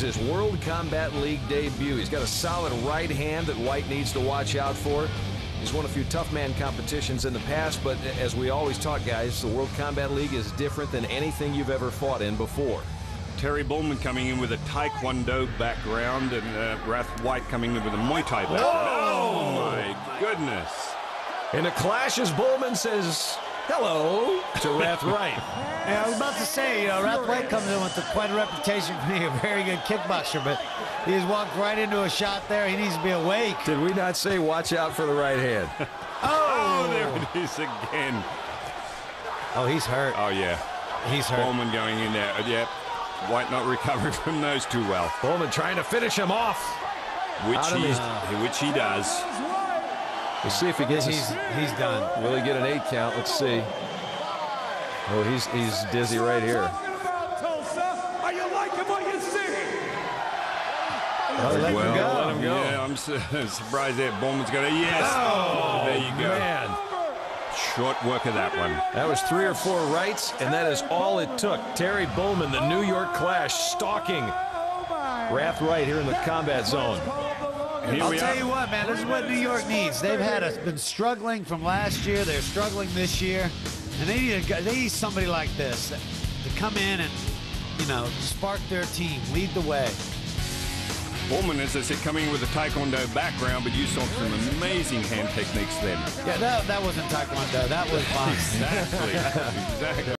His World Combat League debut. He's got a solid right hand that White needs to watch out for. He's won a few Tough Man competitions in the past, but as we always talk, guys, the World Combat League is different than anything you've ever fought in before. Terry Bullman coming in with a Taekwondo background, and Wrath White coming in with a Muay Thai background. Oh, my goodness. In a clash, as Bullman says hello to Wrath White. Yeah, I was about to say, you know, Wrath White comes in with quite a reputation for being a very good kickboxer, but he's walked right into a shot there. He needs to be awake. Did we not say watch out for the right hand? Oh, there it is again. Oh, he's hurt. Oh, yeah. He's hurt. Bullman going in there. Yep. White not recovering from those too well. Bullman trying to finish him off. Which he does. We'll see if he gets he's done. Will he get an 8 count? Let's see. Oh, he's dizzy right here. Let him go. Yeah, I'm surprised that Bullman's got it. Yes. Oh, there you go. Man. Short work of that one. That was 3 or 4 rights, and that is all it took. Terry Bullman, the New York Clash, stalking Wrath White here in the combat zone. I'll tell you what, man, this is what New York needs. They've been struggling from last year. They're struggling this year, and they need somebody like this to come in and, you know, spark their team, lead the way. Bullman, as I said, coming in with a Taekwondo background, but you saw some amazing hand techniques then. Yeah, that wasn't Taekwondo. That was boxing. Exactly.